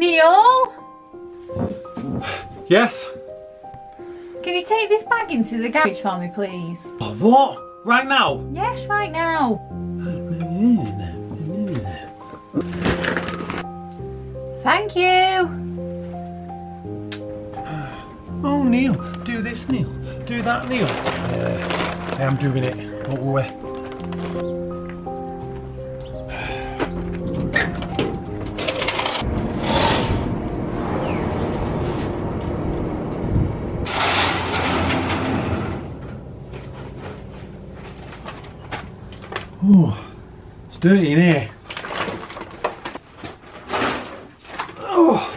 Neil? Yes? Can you take this bag into the garage for me, please? Oh, what? Right now? Yes, right now. Thank you. Oh, Neil. Do this, Neil. Do that, Neil. Yeah, I'm doing it. Don't worry. Ooh, it's dirty in here. Oh.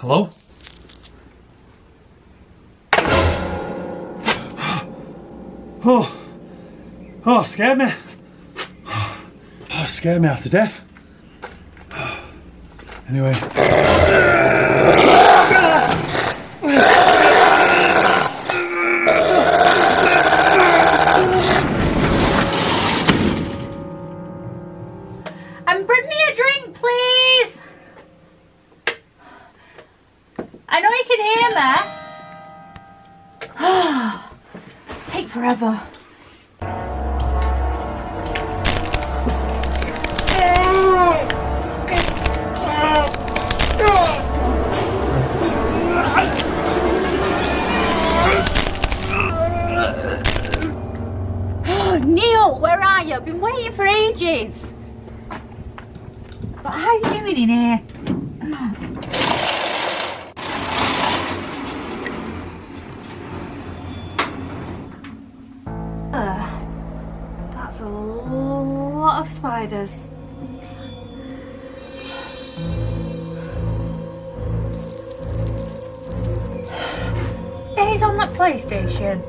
Hello? Oh, it scared me. Oh, it scared me half to death. Anyway. Forever. Oh, Neil, where are you? I've been waiting for ages. But how are you doing in here? That's a lot of spiders. He's on that PlayStation.